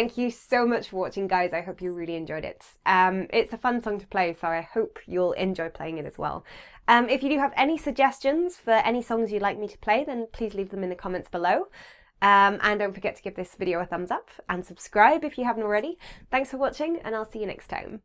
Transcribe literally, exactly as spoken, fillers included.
Thank you so much for watching, guys. I hope you really enjoyed it. Um, it's a fun song to play, so I hope you'll enjoy playing it as well. Um, if you do have any suggestions for any songs you'd like me to play, then please leave them in the comments below. Um, and don't forget to give this video a thumbs up and subscribe if you haven't already. Thanks for watching, and I'll see you next time.